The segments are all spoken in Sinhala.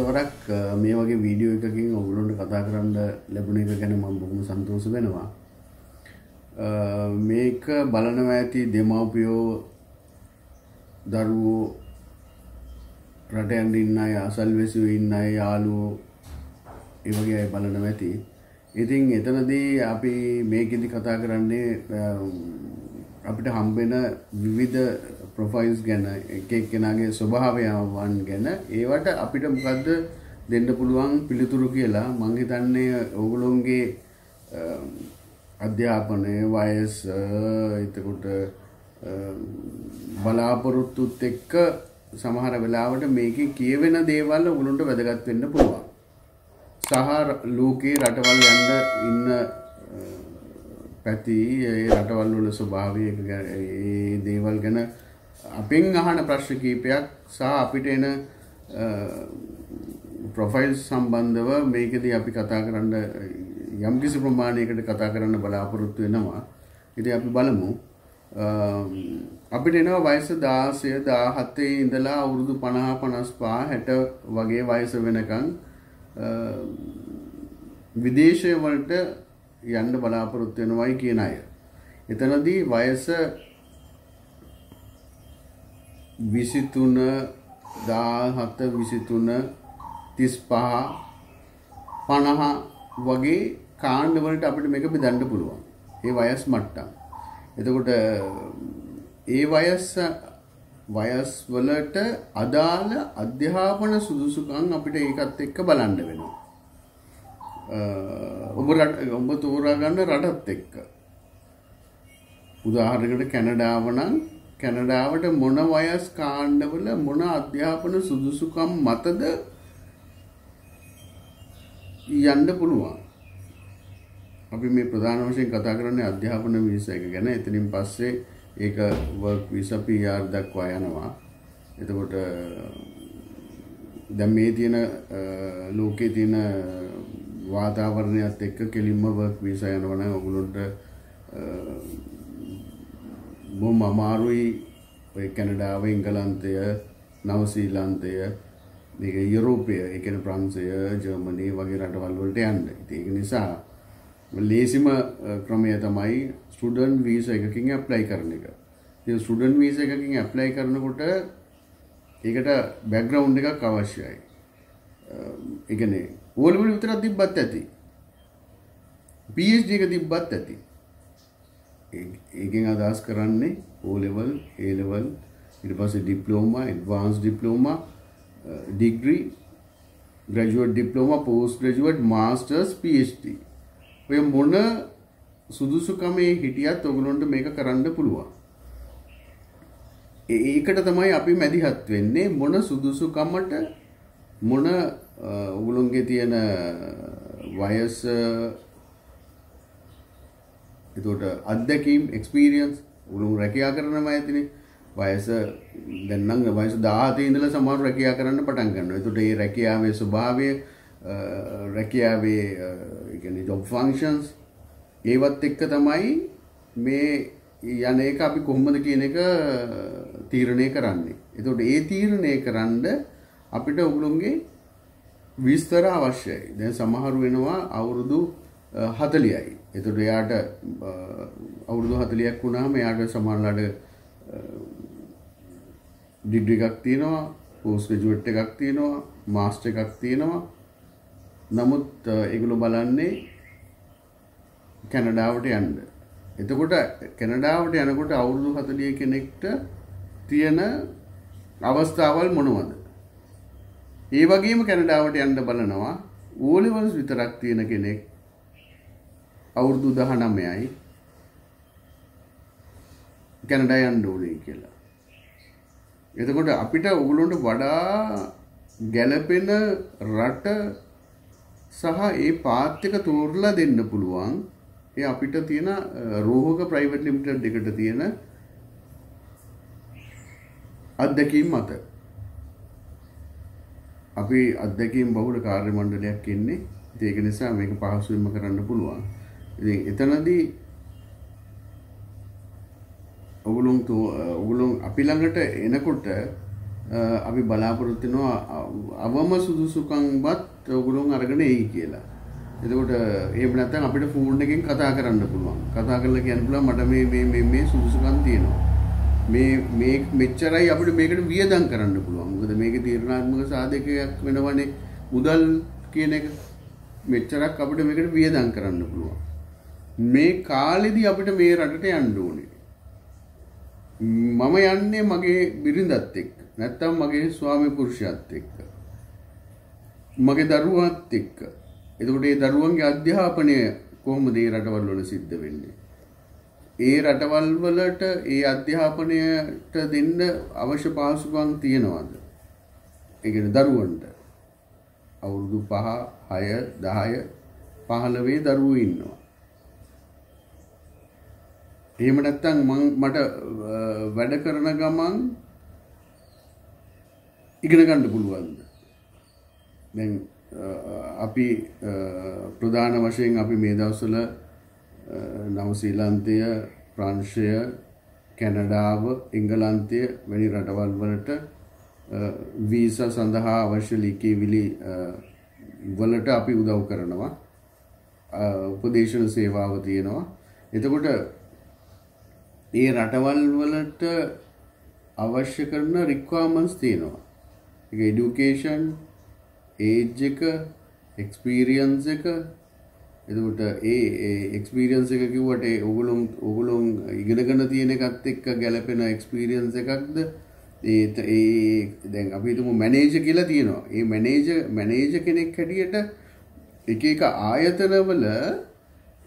වරක් මේ වගේ වීඩියෝ එකකින් ඔයගොල්ලන්ට කතා කරන්න ලැබුණ එක ගැන මම බොහොම සතුටු වෙනවා. මේක බලනවා ඇති දෙමාපියෝ දරුවෝ රට යන්න ඉන්න අය, අසල්වැසියෝ ඉන්න අය, යාළුවෝ ඒ වගේ අය බලනවා ඇති. ඉතින් එතනදී අපි මේකෙදි කතා කරන්නේ අපිට හම්බෙන විවිධ ප්‍රොෆයිල්ස් ගැන, එක එක්කෙනාගේ ස්වභාවයන් ගැන, ඒවට අපිට මොකද්ද දෙන්න පුළුවන් පිළිතුරු කියලා මම හිතන්නේ ඕගොල්ලෝගේ අධ්‍යාපනය, වයස, එතකොට බලාපොරොත්තුත් එක්ක සමහර වෙලාවට මේකේ කියවෙන දේවල් ඕගොල්ලන්ට වැදගත් වෙන්න පුළුවන්. සහ ලෝකේ රටවල් යන්න ඉන්න පැති ඒ රටවල් වල ස්වභාවය ඒ දේවල් ගැන අපෙන් අහන ප්‍රශ්න කීපයක් සහ අපිට එන ප්‍රොෆයිල් සම්බන්ධව මේකදී අපි කතා කරන්න යම් කිසි ප්‍රමාණයකට කතා කරන්න බලාපොරොත්තු වෙනවා. ඉතින් අපි බලමු. අපිට එනවා වයස 16 17 ඉඳලා අවුරුදු 50 55 60 වගේ වයස වෙනකන් විදේශය වලට යන්න බලාපොරොත්තු වෙනවයි කියන අය. එතනදී වයස 23 17 23 35 50 වගේ කාණ්ඩ වලට අපිට මේක බෙදන්න පුළුවන්. ඒ වයස් මට්ටම්. එතකොට ඒ වයස් වලට අදාළ අධ්‍යාපන සුදුසුකම් අපිට ඒකත් එක්ක බලන්න වෙනවා. ඔබ තෝරා ගන්න රටත් එක්ක. උදාහරණයකට කැනඩාව නම් කැනඩාවට මොන වයස් කාණ්ඩවල මොන අධ්‍යාපන සුදුසුකම් මතද යන්න පුළුවන්. අපි මේ ප්‍රධාන වශයෙන් කතා කරන්නේ අධ්‍යාපන වීසා එක ගැන. එතනින් පස්සේ ඒක වර්ක් වීසා PR දක්වා යනවා. එතකොට දැන් මේ තියෙන ලෝකේ තියෙන වාතාවරණයත් එක්ක කෙලින්ම වර්ක් වීසා යනවා නම් ඔයගොල්ලන්ට බොහොම අමාරුයි. ඔය කැනඩාව, එංගලන්තය, නවසීලන්තය, මේක යුරෝපය, ඒ කියන්නේ ප්‍රංශය, ජර්මනි වගේ රටවල් වලට යන්න. ඒක නිසා ලේසිම ක්‍රමය තමයි ස්ටුඩන්ට් වීසා එකකින් ඇප්ලයි කරන එක. ඉතින් ස්ටුඩන්ට් වීසා එකකින් ඇප්ලයි කරනකොට ඒකට බෑග්ග්‍රවුන්ඩ් එකක් අවශ්‍යයි. ඒ කියන්නේ ඕලෙවල් විතරක් තිබ්බත් ඇති. PhD එක තිබ්බත් ඇති. ඒකෙන් අදහස් කරන්නේ ඕලෙවල්, A level, ඊට පස්සේ diploma, advance diploma, degree, graduate diploma, post graduate, masters, PhD. ඔය මොන සුදුසුකමේ හිටියත් ඔයගොල්ලන්ට මේක කරන්න පුළුවන්. ඒකට තමයි අපි මැදිහත් වෙන්නේ මොන සුදුසුකමට මොන ඔයගොල්ලන්ගේ තියෙන වයස, ඒකට අත්දැකීම්, එක්ස්පීරියන්ස් ඔයගොල්ලෝ රැකියා කරනවා ඇතිනේ. වයස දැන් නම් වයස 17 ඉඳලා සමහර රැකියා කරන්න පටන් ගන්නවා. ඒකට ඒ රැකියාවේ ස්වභාවය, රැකියාවේ කියන්නේ ජොබ් ෆන්ක්ෂන්ස් ඒවත් එක්ක තමයි මේ යන එක අපි කොහොමද කියන එක තීරණය කරන්නේ. එතකොට ඒ තීරණය කරන්න අපිට ඔයගොල්ලෝගේ විස්තර අවශ්‍යයි. දැන් සමහරු වෙනවා අවුරුදු 40යි. එතකොට එයාට අවුරුදු 40ක් වුණාම එයාට සමහරලාට ඩිග්‍රී එකක් තියෙනවා, පෝස්ට් ග්‍රැජුවේට් එකක් තියෙනවා, මාස්ටර් එකක් තියෙනවා. නමුත් ඒගොල්ලෝ බලන්නේ කැනඩාවට යන්න. එතකොට කැනඩාවට යනකොට අවුරුදු 40 කෙනෙක්ට තියෙන අවස්ථාවල් මොනවද? ඒ වගේම කැනඩාවට යන්න බලනවා ඕ ලෙවල්ස් විතරක් තියෙන කෙනෙක් අවුරුදු 19යි කැනඩා යන්න ඕනේ කියලා. එතකොට අපිට ඕගොල්ලොන්ට වඩා ගැළපෙන රට සහ ඒ පාත් එක තෝරලා දෙන්න පුළුවන්. ඒ අපිට තියෙන රෝහක ප්‍රයිවට් ලිමිටඩ් එකට තියෙන අත්දැකීම් මත අපි අත්දැකීම් බහුල කාර්ය මණ්ඩලයක් ඉන්නේ. ඉතින් ඒක නිසා මේක පහසුවෙන්ම කරන්න පුළුවන්. ඉතින් එතනදී ඔගොල්ලෝ අපි ළඟට එනකොට अभी बलापुरतेनो अवम सुधुसुकंग बात उगलोंग अरगने ही किया ये वोट ये बनाते हैं आप इटे फोन ने किंग कथा करने पुलवां कथा करने के अनुपुला मटा में सुधुसुकंग तीनो मैं मेच्चरा ही आप इटे मेरे के वियदांग करने पुलवां मुकद मेरे के तीरना मुकद साधे के मैंने वाने उदल के ने मेच्चरा आप इटे मेरे के वियदांग करने पुलवां मैं काले दी आप इटे मेरे रटटे अंडोने मम याने मगे बिरिंदात्ते නැත්තම් මගේ ස්වාමි පුරුෂයත් එක්ක මගේ දරුවාත් එක්ක එතකොට මේ දරුවන්ගේ අධ්‍යාපනය කොහොමද මේ රටවල් වල සිද්ධ වෙන්නේ? ඒ රටවල් වලට ඒ අධ්‍යාපනයට දෙන්න අවශ්‍ය පාසුකම් තියනවද? ඒ කියන්නේ දරුවන්ට අවුරුදු 5, 6, 10, 15 දරුවෝ ඉන්නවා. එහෙම නැත්තම් මට වැඩ කරන ගමන් ඉගෙන ගන්න පුළුවන්ද? දැන් අපි ප්‍රධාන වශයෙන් අපි මේ දවස්වල නව ශ්‍රීලන්තය, ප්‍රංශය, කැනඩාව, එංගලන්තය වැනි රටවල් වලට වීසා සඳහා අවශ්‍ය ලිඛිවිලි වලට අපි උදව් කරනවා. උපදේශන සේවාව තියෙනවා. එතකොට මේ රටවල් වලට අවශ්‍ය කරන රික්වයර්මන්ට්ස් තියෙනවා. एडुकेशन एज एक्सपीरियंस एक्सपीरियंस इगन तीन गलपेन एक्सपीरियंस अभी तो मैनेज के मैनेज मैनेज के आयतन वाले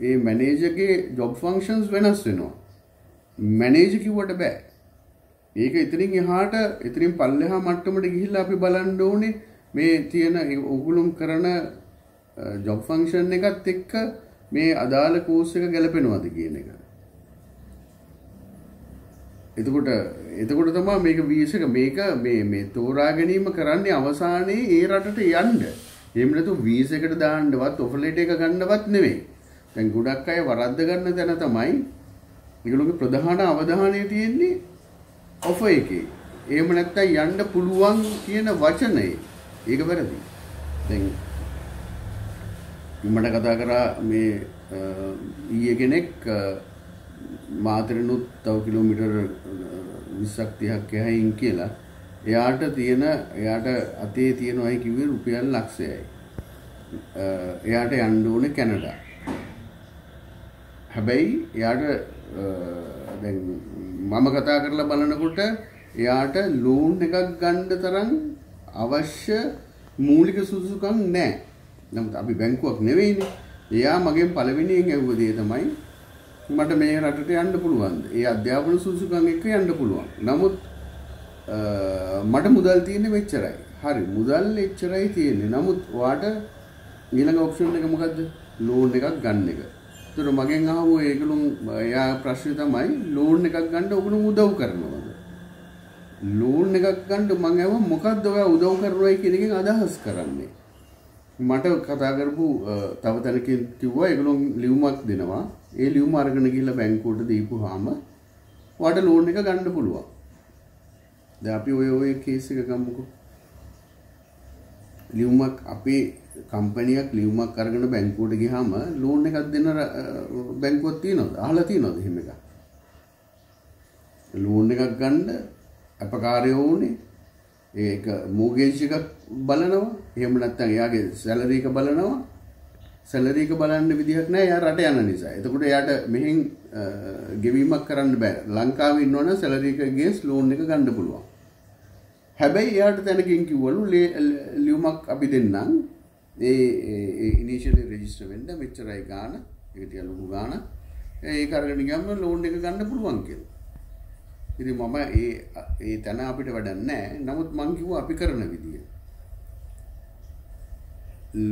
ये मैनेज के जॉब फंक्शंस वेनो मैनेज की वोट बै ඒක ඉතින් එහාට ඉතින් පල්ලෙහා මට්ටමට ගිහිල්ලා අපි බලන්න ඕනේ මේ තියෙන උගුලුම් කරන ජොබ් ෆන්ක්ෂන් එකත් එක්ක මේ අදාළ කෝස් එක ගැලපෙනවද කියන එක. එතකොට තමයි මේක වීස එක මේක තෝරා ගැනීම කරන්නේ අවසානයේ ඒ රටට යන්න. එහෙම නැතු වීස එකට දාන්නවත් ඔෆර් එක ගන්නවත් නෙවෙයි. දැන් ගොඩක් අය වරද්ද ගන්න දැන තමයි ඒගොල්ලෝගේ ප්‍රධාන අවධානය තියෙන්නේ ඔෆර් එකේ. එහෙම නැත්නම් යන්න පුළුවන් කියන වචනේ ඒක වැරදි. දැන් මම කතා කරා මේ ඊයේ කෙනෙක් මාතරිනුත් තව කිලෝමීටර් 20ක් 30ක් යහින් කියලා එයාට අතේ තියෙනවායි කිව්වේ රුපියල් ලක්ෂයයි. එයාට යන්න ඕනේ කැනඩා. හැබැයි එයාට දැන් මම කතා කරලා බලනකොට එයාට ලෝන් එකක් ගන්න තරම් අවශ්‍ය මූලික සුසුකම් නැහැ. නමුත් අපි බැංකුවක් නෙවෙයිනේ. එයා මගෙන් පළවෙනියෙන් ඇහුව දේ තමයි මට මේ රටට යන්න පුළුවන්ද? ඒ අධ්‍යාපන සුසුකම් එක්ක යන්න පුළුවන්. නමුත් මට මුදල් තියෙන්නේ මෙච්චරයි. හරි මුදල් එච්චරයි තියෙන්නේ. නමුත් ඔයාට ඊළඟ ඔප්ෂන් එක මොකද්ද? ලෝන් එකක් ගන්න එක. तो मगे वो एक प्रश्न मैं लोन गंटे उदव करना लोन गंट मगे मुखद उदव कर अदहस करें मट कथा करबू तब तन के लीव मार्क दिनवा ये लीव मार्क बैंक दीपू हाम वाट लोन गंट पुलवा दापी वो केस कम्मको लीव मार्क अपे कंपनिया लीव मार्क करगण बैंक हाम लोन दिन बैंक तीन आल तीन हिमेगा लोन गंड अपकार एक मोगेज बलनवा हेम यागे सैलरी का बलनवा सैलरी का बल विधिना यार अटे निज इतने याट मेहिंग गिवी मक्कर लंका इन्होंने सैलरी का गेस लोन गंड पुलवा हेबे याट तन के इंकूल लीव मार्क अभी दिना इनिशियली रजिस्टर वेंडा मिचर आई गाना गाना एक अरगण लोन गंड पुलवांक इध मम ये तन आप नमत मंकी अपिकरण विधि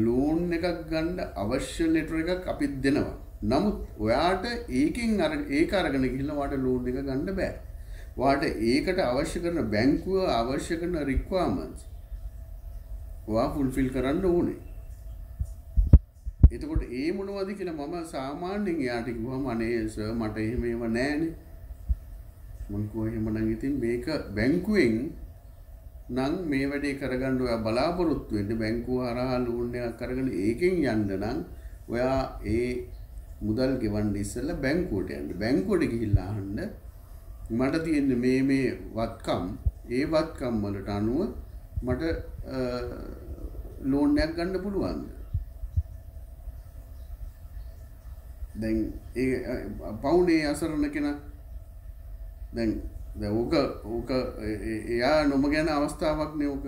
लोन गंड अवश्य लेटर कपि दिनवा नमुत वाट एक अरगण वाट लोन गंड बै वाट एक आवश्यक बैंक आवश्यक रिक्वायरमेंट्स वह फुलफिल करें එතකොට ඒ මොනවද කියලා මම සාමාන්‍යයෙන් යාට කිව්වම අනේ සර් මට එහෙම ඒවා නැහැනේ මං කෝ එහෙම නම් ඉතින් මේක බැංකුවෙන් නම් මේ වැඩේ කරගන්න ඔයා බලාපොරොත්තු වෙන්න බැංකුව හරහා ලෝන් එකක් කරගෙන ඒකෙන් යන්න නම් ඔයා ඒ මුදල් ගෙවන්න ඉස්සෙල්ලා බැංකුවට යන්න. බැංකුවට ගිහිල්ලා අහන්න මට තියෙන මේ වත්කම් ඒ වත්කම් වලට අනුව මට ලෝන් එකක් ගන්න පුළුවන්ද? දැන් ඒ පවුනේ අසරණ කෙනා දැන් ඕක එයා නොමග යන අවස්ථාවක් නේ ඕක.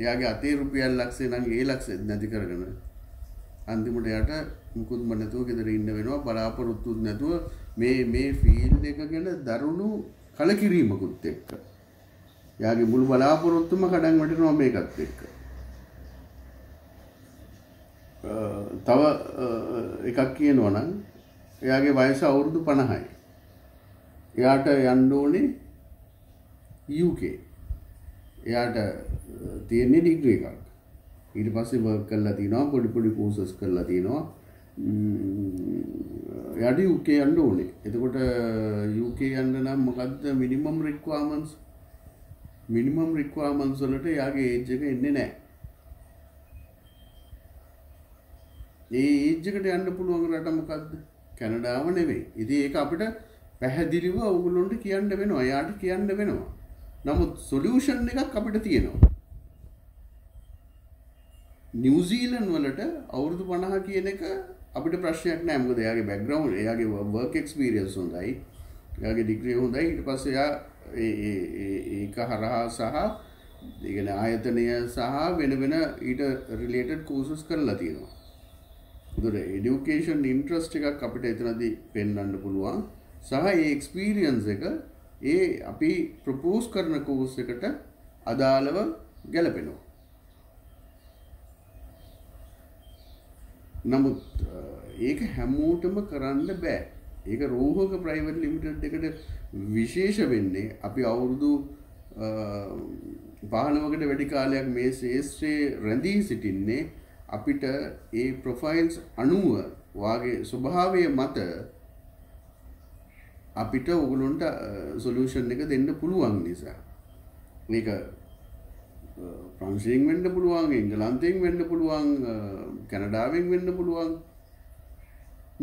එයාගේ අතේ රුපියල් ලක්ෂය නම් ඒ ලක්ෂෙත් නැති කරගෙන අන්තිමට එයාට මුකුත්ම නැතුව ගෙදර ඉන්න වෙනවා. බලාපොරොත්තුත් නැතුව මේ ෆීල්ඩ් එක ගැන දරුණු කලකිරීමකුත් එක්ක එයාගේ මුළු බලාපොරොත්තුම කඩන් වැටෙනවා මේකත් එක්ක. තව එකක් කියනවා නම් එයාගේ වයස අවුරුදු 50යි. එයාට යන්න ඕනේ UK. එයාට තියෙන ඩිග්‍රී එකක්. ඊට පස්සේ වර්ක් කරලා තිනවා, පොඩි පොඩි කෝසස් කරලා තිනවා. එයාට UK යන්න ඕනේ. එතකොට UK යන්න නම් මොකද්ද මිනිමම් රික්වයර්මන්ට්ස්? මිනිමම් රික්වයර්මන්ට්ස් වලට එයාගේ ඒජ් එක එන්නේ නැහැ. ඒ ඒජ් එකට යන්න පුළුවන් රට මොකද්ද? කැනඩාව නෙවෙයි. ඉතින් ඒක අපිට පැහැදිලිව ඔයගොල්ලන්ට කියන්න වෙනවා, එයාට කියන්න වෙනවා. නමුත් සොලියුෂන් එකක් අපිට තියෙනවා. නිව්සීලන්ඩ් වලට අවුරුදු 50 කියන එක අපිට ප්‍රශ්නයක් නෑ. මොකද එයාගේ බෑග්ග්‍රවුන්ඩ්, එයාගේ වර්ක් එක්ස්පීරියන්ස් හොඳයි, එයාගේ ඩිග්‍රී හොඳයි. ඊට පස්සේ එයා ඒක හරහා සහ ඒ කියන්නේ ආයතනය සහ වෙන ඊට රිලේටඩ් කෝසස් කරලා තියෙනවා. උදේ এডুকেෂන් ඉන්ට්‍රස්ට් එකක් අපිට එතනදී පෙන්වන්න පුළුවන්. සහ ඒ එක්ස්පීරියන්ස් එක ඒ අපි ප්‍රොපෝස් කරන කෝස් එකට අදාළව ගැලපෙනවා. නමුත් ඒක හැමෝටම කරන්න බෑ. ඒක රෝහක ප්‍රයිවට් ලිමිටඩ් එකට විශේෂ වෙන්නේ. අපි අවුරුදු 15කට වැඩි කාලයක් මේ ශාස්ත්‍රයේ රැඳී සිටින්නේ. අපිට ඒ ප්‍රොෆයිල්ස් අනුව වාගේ ස්වභාවය මත අපිට ඔයගොල්ලන්ට සොලියුෂන් එක දෙන්න පුළුවන් නිසා. මේක ෆ්‍රාන්සියෙන් වෙන්න පුළුවන්, එංගලන්තයෙන් වෙන්න පුළුවන්, කැනඩාවෙන් වෙන්න පුළුවන්,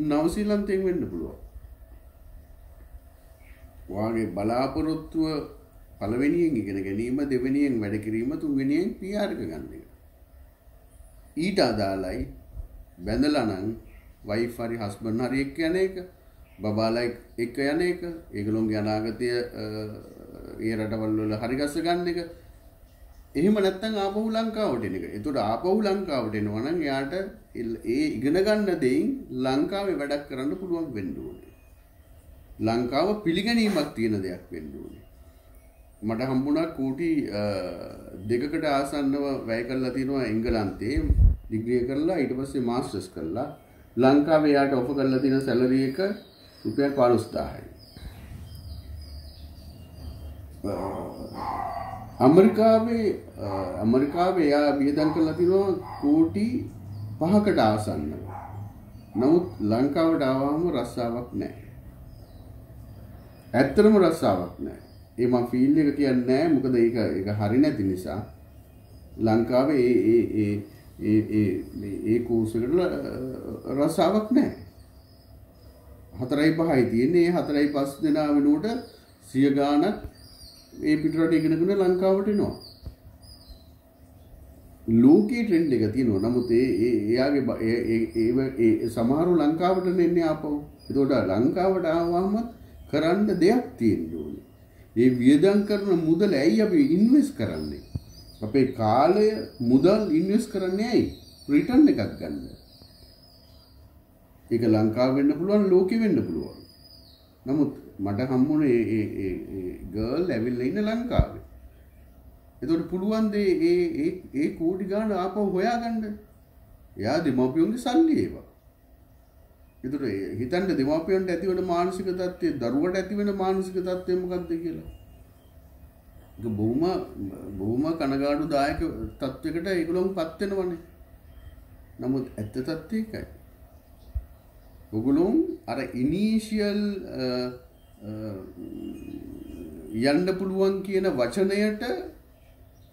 නවසීලන්තයෙන් වෙන්න පුළුවන්. ඔයාගේ බලාපොරොත්තුව පළවෙනියෙන් ඉගෙන ගැනීම, දෙවෙනියෙන් වැඩ කිරීම, තුන්වෙනියෙන් PR එක ගන්න එක. ඊට අදාළයි බැඳලා නම් වයිෆ් හරි හස්බන්ඩ් හරි එක්ක යන එක, බබාලා එක්ක යන එක, ඒගොල්ලෝගේ අනාගතය ඒ රටවල් වල හරිගස්ස ගන්න එක. එහෙම නැත්නම් ආපහු ලංකාවට එන එක. එතකොට ආපහු ලංකාවට එනවා නම් එයාට ඒ ඉගෙන ගන්න දෙයින් ලංකාවේ වැඩක් කරන්න පුළුවන් වෙන්න ඕනේ. ලංකාව පිළිගැනීමක් තියෙන දෙයක් වෙන්න ඕනේ. මට හම්බුණා කෝටි 2කට ආසන්නව වැය කරලා තිනවා එංගලන්තේ ඩිග්‍රී කරලා ඊට පස්සේ මාස්ටර්ස් කරලා ලංකාවේ යාට ඔෆර් කරලා තියෙන සැලරි එක රුපියල් 15000යි. ඇමරිකාවේ යා වියදම් කරලා තියෙනවා කෝටි 5කට ආසන්න. නමුත් ලංකාවට ආවම රස්සාවක් නැහැ. ඇත්තටම රස්සාවක් නැහැ. ඒ මම ෆීල්ඩ් එක කියන්නේ නැහැ. මොකද ඒක හරි නැති නිසා ලංකාවේ ඒ කෝස් එකට රසාවක් නැහැ. 4-5යි තියෙන්නේ. 4-5 දෙනා වෙනුවට 100 ගාණක් ඒ පිටරට ඉගෙනගෙන ලංකාවට එනවා. ලෝකේ ට්‍රෙන්ඩ් එක තියෙනවා. නමුත් එයාගේ සමහරු ලංකාවට එන්නේ ආපහු. ඒකට ලංකාවට ආවම කරන්න දෙයක් තියෙන්න ඕනේ. මේ වියදම් කරන මුදල ඇයි අපි ඉන්වෙස්ට් කරන්නේ? අපේ කාලය මුදල් ඉන්වෙස්ට් කරන්නේ ඇයි? රිටර්න් එකක් ගන්න. ඒක ලංකාව වෙන්න පුළුවන්, ලෝකෙ වෙන්න පුළුවන්. නමුත් මට හම්බුනේ ගර්ල් ඇවිල්ලා ඉන්න ලංකාවේ. ඒතකොට පුළුවන් දේ ඒ කෝටි ගන්න ආපහු හොයාගන්න. එයා දෙමාපියන්ගේ සල්ලි ඒවා. ඒතකොට හිතන්න දෙමාපියන්ට ඇතිවන මානසික තත්ත්වය, දරුවට ඇතිවන මානසික තත්ත්වය මොකක්ද කියලා. ඒක බොහොම කනගාටුදායක තත්වයකට ඒගොල්ලෝපත් වෙනවනේ. නමුත් ඇත්ත තත්ත්වය ඒකයි. ඔගොල්ලෝ අර ඉනිෂියල් යන්න පුළුවන් කියන වචනයට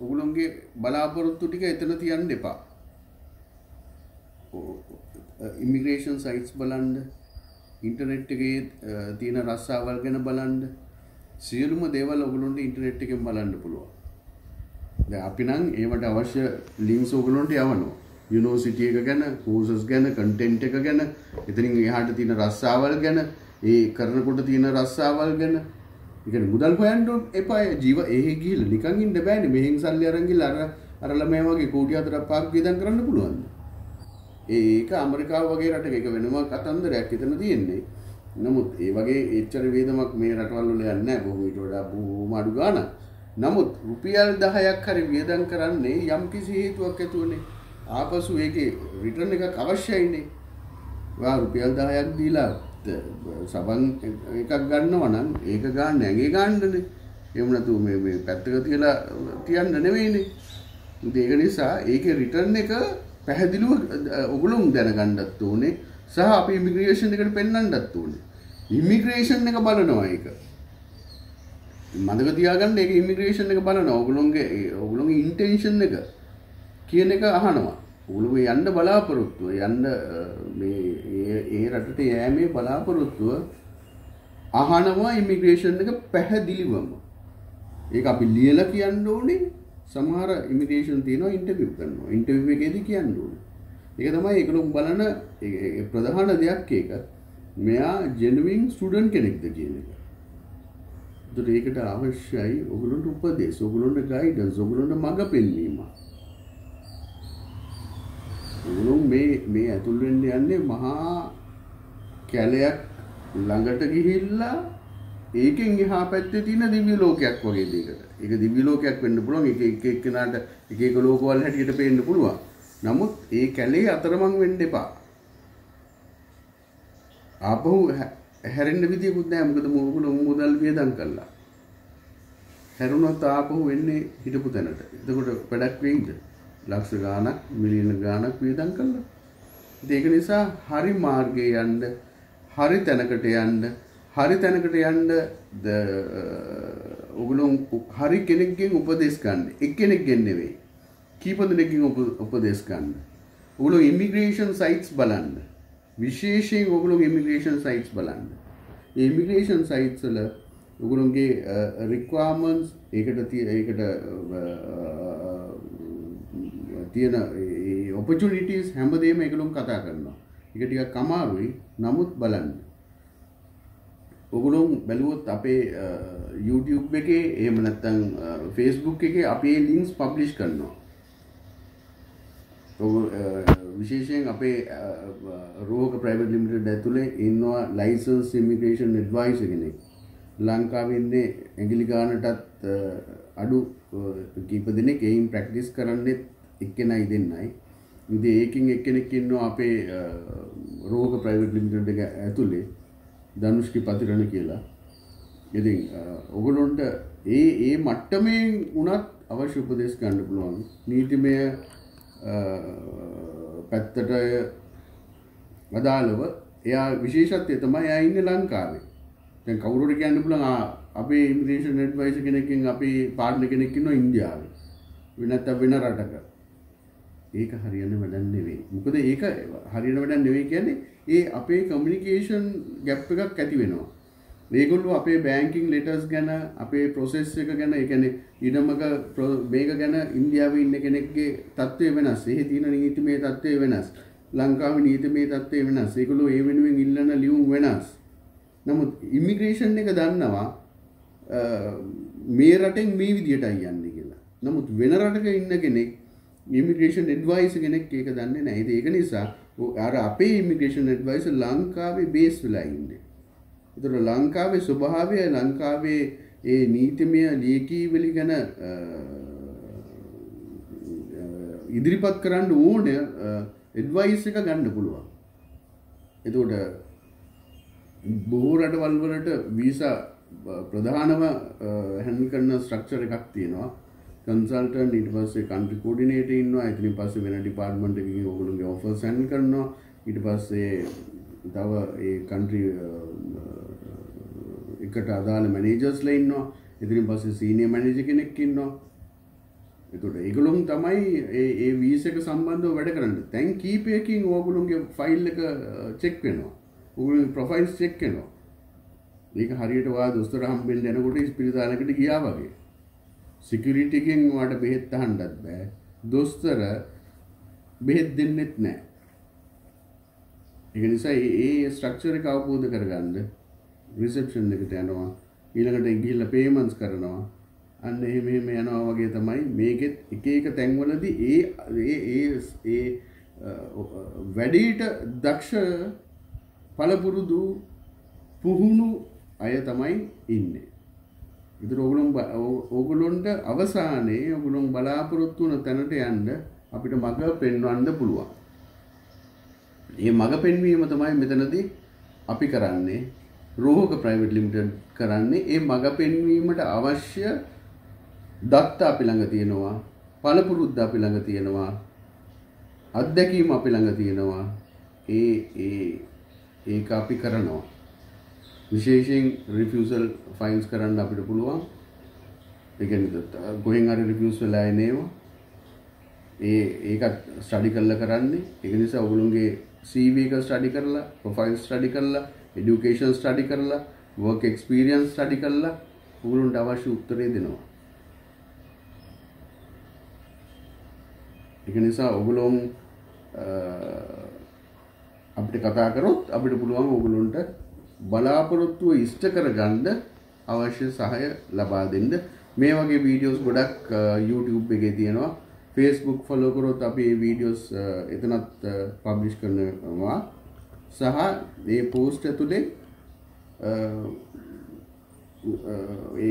ඔගලන්ගේ බලාපොරොත්තු ටික එතන තියන්න එපා. ඉමිග්‍රේෂන් සයිට්ස් බලන්න, ඉන්ටර්නෙට් එකේ තියෙන රස්සාවල් ගැන බලන්න, සියලුම දේවල් ඔගලන්ට ඉන්ටර්නෙට් එකෙන් බලන්න පුළුවන්. දැන් අපි නම් ඒවට අවශ්‍ය ලින්ක්ස් ඔගලන්ට යවනවා. යුනිවර්සිටි එක ගැන, කෝසස් ගැන, කන්ටෙන්ට් එක ගැන, එතනින් එහාට තියෙන රස්සාවල් ගැන, ඒ කරනකොට තියෙන රස්සාවල් ගැන. ඉතින් මුදල් හොයන්න එපා. ජීව එහෙ ගිහලා නිකන් ඉන්න බෑනේ. මෙහෙන් සල්ලි අරන් ගිහලා අර ළමයා වගේ කෝටි 4ක් 5ක් වියදම් කරන්න පුළුවන්. ඒක ඇමරිකාව වගේ රටක එක වෙනම කතන්දරයක් එතන තියෙන්නේ. නමුත් ඒ වගේ එච්චර වේදමක් මේ රටවල් වල යන්නේ නැහැ. බොහොම ඊට වඩා බොහොම අඩු ගාණක්. නමුත් රුපියල් 10ක් හරි වියදම් කරන්නේ යම් කිසි හේතුවක් ඇතුවනේ. ආපසු ඒකේ රිටර්න් එකක් අවශ්‍යයිනේ. ඔයා රුපියල් 10ක් දීලා සබන් එකක් ගන්නවා නම් ඒක ගන්න ඇඟේ ගන්නනේ. එහෙම නැතු මේ පැත්තක තියලා තියන්න නෙවෙයිනේ. ඒක නිසා ඒකේ රිටර්න් එක පැහැදිලිව ඔගලුන් දැනගන්නත් ඕනේ සහ අපි ඉමිග්‍රේෂන් එකට පෙන්වන්නත් ඕනේ. ඉමිග්‍රේෂන් එක බලනවා ඒක. මතක තියාගන්න ඒක ඉමිග්‍රේෂන් එක බලනවා. ඔගලුන්ගේ ඉන්ටෙන්ෂන් එක කියන එක අහනවා. ඔගලෝ යන්න බලාපොරොත්තුව යන්න මේ ඒ රටට යෑමේ බලාපොරොත්තුව අහනවා ඉමිග්‍රේෂන් එක පැහැදිලිවම. ඒක අපි ලියලා කියන්න ඕනේ. සමහර ඉමිග්‍රේෂන් තියෙනවා ඉන්ටර්විව් කරනවා. ඉන්ටර්විව් එකේදී කියන්න ඕනේ. ඒක තමයි ඒකලොම් බලන ප්‍රධාන දෙයක් ඒක. මෙයා ජෙනුයින් ස්ටුඩන්ට් කෙනෙක්ද කියන එක. ඒකට ඒකට අවශ්‍යයි ඔගලන්ට උපදෙස්, ඔගලන්ට ගයිඩන්ස්, ඔගලන්ට මඟ පෙන්වීම. ඔගලෝ මේ ඇතුල් වෙන්න යන්නේ මහා කැලයක් ළඟට ගිහිල්ලා ඒකෙන් එහා පැත්තේ තියෙන දිව්‍ය ලෝකයක් වගේ දෙයකට. ඒක දිව්‍ය ලෝකයක් වෙන්න පුළුවන්. ඒක එක එක කෙනාට එක එක ලෝකවල හැටියට පේන්න පුළුවන්. නමුත් ඒ කැලේ අතරමං වෙන්න එපා. ආපහු හැරෙන්න විදියකුත් නැහැ. මොකද මොකලොම් මොදල් වියදම් කළා. හැරුණොත් ආපහු වෙන්නේ හිටපු තැනට. එතකොට වැඩක් වෙයිද? ලක්ෂ ගාණක්, මිලියන ගාණක් වියදම් කළා. ඒක නිසා හරි මාර්ගයේ යන්න, හරි තැනකට යන්න, හරි තැනකට යන්න ඔගලොන් හරි කෙනෙක්ගෙන් උපදෙස් ගන්න. එක්කෙනෙක්ගෙන් නෙවෙයි. කීප දෙනෙක්ගෙන් උපදෙස් ගන්න. ඔගලොන් ඉමිග්‍රේෂන් සයිට්ස් බලන්න. විශේෂයෙන් ඔගලොන් ඉමිග්‍රේෂන් සයිට්ස් බලන්න. මේ ඉමිග්‍රේෂන් සයිට්ස් වල ඔගලොන්ගේ රික්වයර්මන්ට්ස් ඒකට තියෙන ඔපචුනිටිස් හැමදේම ඒගොල්ලෝ කතා කරනවා. ඒක ටිකක් අමාරුයි. නමුත් බලන්න. ඔගලොන් බැලුවොත් අපේ YouTube එකේ එහෙම නැත්නම් Facebook එකේ අපේ ලින්ක්ස් පබ්ලිෂ් කරනවා. විශේෂයෙන් අපේ රෝහක ප්‍රයිවට් ලිමිටඩ් ඇතුලේ ඉන්නවා ලයිසන්ස් ඉමිග්‍රේෂන් ඇඩ්වයිසර් කෙනෙක්. ලංකාවේ ඉන්නේ ඇඟිලි ගන්නටත් අඩු කීප දෙනෙක් එයින් ප්‍රැක්ටිස් කරන්නේ එක්කෙනයි දෙන්නයි. ඉතින් ඒකෙන් එක්කෙනෙක් ඉන්නවා අපේ රෝහක ප්‍රයිවට් ලිමිටඩ් එක ඇතුලේ දනුෂ්කි පතිරණ කියලා. ඉතින් ඔගලොන්ට ඒ මට්ටමේ උනත් අවශ්‍ය උපදෙස් ගන්න පුළුවන්. නීතිමය පැත්තට වදාළව එයා විශේෂත්වය තමයි එයා ඉන්නේ ලංකාවේ. දැන් කවුරුරට කියන්න පුළුවන් අපේ ඉමිග්‍රේෂන් ඇඩ්වයිසර් කෙනෙක්ගෙන් අපේ පාර්ට්නර් කෙනෙක් ඉන්නවා ඉන්දියාවේ. වෙනත් වෙන රටක. ඒක හරියන වැඩක් නෙවෙයි. මොකද ඒක හරියන වැඩක් නෙවෙයි කියන්නේ ඒ අපේ කමියුනිකේෂන් ගැප් එකක් ඇති වෙනවා. මේගොල්ලෝ අපේ බැංකින් ලෙටර්ස් ගැන, අපේ ප්‍රොසෙස් එක ගැන, ඒ කියන්නේ ඊනමක මේක ගැන ඉන්දියාවේ ඉන්න කෙනෙක්ගේ තත්ත්වය වෙනස්. එහි තියෙන නීතිමය තත්ත්වය වෙනස්. ලංකාවේ නීතිමය තත්ත්වය වෙනස්. ඒගොල්ලෝ ඒ වෙනුවෙන් ඉල්ලන ලියුම් වෙනස්. නමුත් ඉමිග්‍රේෂන් එක දන්නවා මේ රටෙන් මේ විදියටයි යන්නේ කියලා. නමුත් වෙන රටක ඉන්න කෙනෙක් ඉමිග්‍රේෂන් ඇඩ්වයිසර් කෙනෙක් ඒක දන්නේ නැහැ. ඒක නිසා අර අපේ ඉමිග්‍රේෂන් ඇඩ්වයිසර් ලංකාවේ බේස් වෙලා ඉන්නේ. ඒතර ලංකාවේ ස්වභාවය, ලංකාවේ ඒ නීතිමය ලියකියවිලි ගැන ඉදිරිපත් කරන්න ඕනේ ඇඩ්වයිස් එක ගන්න පුළුවන්. එතකොට බොහෝ රටවල් වලට වීසා ප්‍රධානම හැන්ඩල් කරන ස්ට්‍රක්චර් එකක් තියෙනවා. කන්සල්ටන්ට් ඊට පස්සේ කන්ට්‍රි කෝඩිනේටර් ඉන්නවා. ඉතින් පස්සේ වෙන ඩිපාර්ට්මන්ට් එකකින් ඕගොල්ලෝගේ ඔෆර්ස් සෙන්ඩ් කරනවා. ඊට පස්සේ තව ඒ කන්ට්‍රි එකට අදාළ මැනේජර්ස්ලා ඉන්නවා. ඉතින් පස්සේ සීනියර් මැනේජර් කෙනෙක් ඉන්නවා. එතකොට ඒගොල්ලෝ තමයි මේ මේ වීස් එක සම්බන්ධව වැඩ කරන්නේ. දැන් කීපයකින් ඕගොල්ලෝගේ ෆයිල් එක චෙක් වෙනවා. ඕගොල්ලෝගේ ප්‍රොෆයිල්ස් චෙක් කරනවා. මේක හරියට ඔයා දොස්තර හම්බෙන්න යනකොට ඉස්පිරිතාලයකට ගියා වගේ. සිකියුරිටි එකෙන් ඔයාට බෙහෙත් අහන්නත් බෑ. දොස්තර බෙහෙත් දෙන්නෙත් නෑ. ඒක නිසා මේ ස්ට්‍රක්චර් එක අවබෝධ කරගන්න රිසෙප්ෂන් එකට යනවා. ඊළඟට ගිහිල්ලා පේමන්ට්ස් කරනවා. අන්න එහෙම එහෙම යනවා වගේ තමයි මේකෙත් එක එක තැන්වලදී ඒ වැඩිට දක්ෂ පළපුරුදු පුහුණු අය තමයි ඉන්නේ. ඒතර ඕගොල්ලොන්ට අවසානයේ ඕගොල්ලොන් බලාපොරොත්තු වන තැනට යන්න අපිට මඟ පෙන්වන්න පුළුවන්. මේ මඟ පෙන්වීම තමයි මෙතනදී අපි කරන්නේ. රෝහක ප්‍රයිවට් ලිමිටඩ් කරන්නේ මේ මඟ පෙන්වීමට අවශ්‍ය දත්ත අපි ළඟ තියෙනවා, පළපුරුද්ද අපි ළඟ තියෙනවා, අත්දැකීම් අපි ළඟ තියෙනවා. ඒක අපි කරනවා. විශේෂයෙන් රිෆියුසල් ෆයින්ස් කරන්න අපිට පුළුවන්. ඒ කියන්නේ ගොයින් ආරි රිෆියුස් වෙලා එනවා. ඒක ස්ටඩි කරලා කරන්නේ. ඒක නිසා ඔයගොල්ලෝගේ CV එක ස්ටඩි කරලා, ප්‍රොෆයිල් ස්ටඩි කරලා, এডুকেෂන් ස්ටඩි කරලා, වර්ක් එක්ස්පීරියන්ස් ස්ටඩි කරලා ඔයගොල්ලන්ට අවශ්‍ය උත්තරේ දෙනවා. ඒක නිසා ඔයගොල්ලෝ අපිට කතා කරොත් අපිට පුළුවන් ඔයගොල්ලන්ට බලාපොරොත්තුව ඉෂ්ට කරගන්න අවශ්‍ය සහාය ලබා දෙන්න. මේ වගේ වීඩියෝස් ගොඩක් YouTube එකේ තියෙනවා. Facebook follow කරොත් අපි මේ වීඩියෝස් එතනත් පබ්ලිෂ් කරනවා. සහ මේ post ඇතුලේ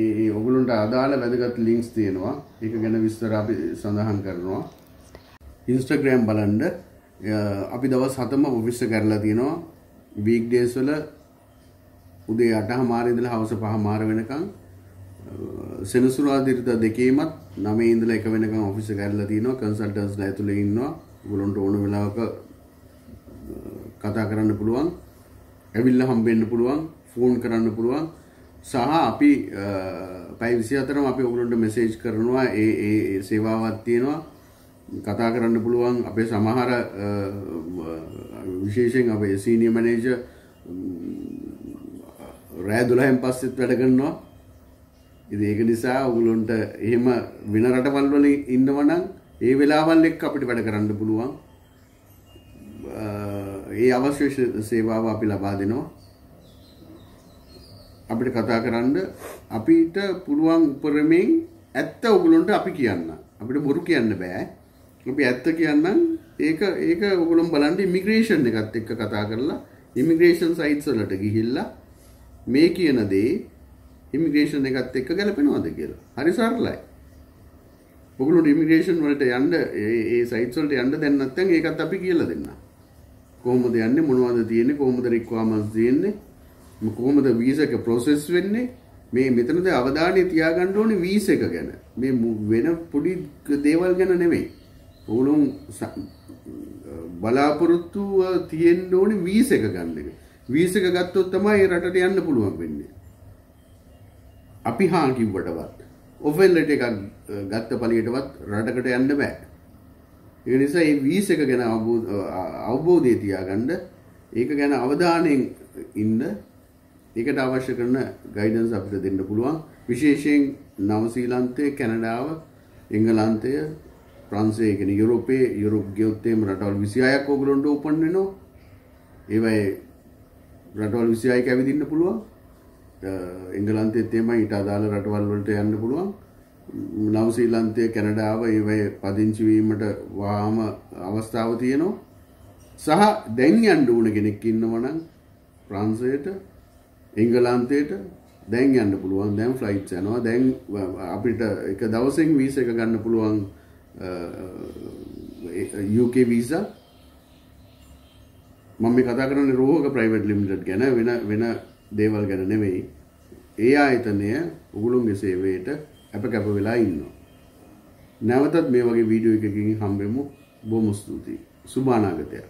ඒ ඔයගොල්ලන්ට අදාළ වැදගත් links තියෙනවා. ඒක ගැන විස්තර අපි සඳහන් කරනවා. Instagram බලන්න අපි දවස් 7ම ඔෆිස් එක කරලා තිනවා. වීක් ඩේස් වල උදේ 8:00 ඉඳලා හවස 5:00 වෙනකන්, සෙනසුරාදා ඉරිදා දෙකේමත් 9 ඉඳලා 1 වෙනකන් ඔෆිස් එක කරලා තිනවා. කන්සල්ටන්ට්ස්ලා ඇතුලේ ඉන්නවා. ඔයගොල්ලන්ට ඕන වෙලාවක කතා කරන්න පුළුවන්, ඇවිල්ලා හම්බෙන්න පුළුවන්, ෆෝන් කරන්න පුළුවන්. සහ අපි පැය 24ම අපි ඔයගොල්ලන්ට මෙසේජ් කරනවා. ඒ සේවාවක් තියෙනවා. කතා කරන්න පුළුවන්. අපේ සමහර විශේෂයෙන් අපේ සීනියර් මැනේජර් රෑ 12න් පස්සෙත් වැඩ කරනවා. ඉතින් ඒක නිසා ඔයගොල්ලන්ට එහෙම වෙන රටවල් වල ඉන්නවනම් ඒ වෙලාවල් එක්ක අපිට වැඩ කරන්න පුළුවන්. ඒ අවශ්‍ය සේවාව අපි ලබා දෙනවා. අපිට කතා කරන්න අපිට පුළුවන් උපරිමයෙන් ඇත්ත ඔයගොල්ලන්ට අපි කියන්න. අපිට බොරු කියන්න බෑ. අපි ඇත්ත කියන්නම්. ඒක ඔයගොල්ලෝ බලන්න ඉමිග්‍රේෂන් එකත් එක්ක කතා කරලා ඉමිග්‍රේෂන් සයිට්ස් වලට ගිහිල්ලා මේ කියන දේ ඉමිග්‍රේෂන් එකත් එක්ක ගැලපෙනවද කියලා. හරි සරලයි. ඔයගොල්ලෝ ඉමිග්‍රේෂන් වලට යන්න ඒ සයිට්ස් වලට යන්න දැන් නැත්නම් ඒකත් අපි කියලා දෙන්න. කොහොමද යන්නේ, මොනවද තියෙන්නේ, කොහොමද රික්වයර්මන්ට්ස් තියෙන්නේ, කොහොමද වීසා එක ප්‍රොසෙස් වෙන්නේ. මේ මෙතනදී අවධානය තියාගන්න ඕනේ වීසා එක ගැන. මේ වෙන පොඩි දේවල් ගැන නෙමෙයි. ඕගොල්ලෝ බලාපොරොත්තු තියෙන්න ඕනේ වීසා එක ගන්න එක. වීසා එක ගත්තොත් තමයි රටට යන්න පුළුවන් වෙන්නේ. අපි හා කිව්වටවත් ඔෆර් ලෙටර් එකක් ගත්ත පළියටවත් රටකට යන්න බෑ. ඒ නිසා මේ වීසා එක ගැන අවබෝධය තියාගන්න, ඒක ගැන අවධානයෙන් ඉන්න, ඒකට අවශ්‍ය කරන ගයිඩන්ස් අපිට දෙන්න පුළුවන්. විශේෂයෙන් නව ශ්‍රීලන්තයේ, කැනඩාව, එංගලන්තය, ෆ්‍රාන්සේ කියන යුරෝප් ගියොත්තේම රටවල් 26ක් ඕගොල්ලන්ට ඕපන් වෙනවා. ඒවයි රටවල් 26ක ඇවිදින්න පුළුවන්. එංගලන්තයේත් එහෙමයි, ඊට අදාළ රටවල් වලට යන්න පුළුවන්. නව ශ්‍රීලන්තය, කැනඩාව ඒවයි පදිංචි වීමට වහාම අවස්ථාව තියෙනවා. සහ දැන් යන්න ඕන කෙනෙක් ඉන්නවනම් ෆ්‍රාන්සයට, එංගලන්තයට දැන් යන්න පුළුවන්. දැන් ෆ්ලයිට්ස් යනවා. දැන් අපිට එක දවසෙන් වීසා එක ගන්න පුළුවන්. UK visa. මම මේ කතා කරන්නේ රෝහක ප්‍රයිවට් ලිමිටඩ් ගැන, වෙන දේවල් ගැන නෙමෙයි. ඒ ආයතනය උගලුන්ගේ සේවයට අප කැප වෙලා ඉන්නවා. නැවතත් මේ වගේ වීඩියෝ එකකින් හම්බෙමු. බොහොම ස්තුතියි. සුබ අනාගතයක්.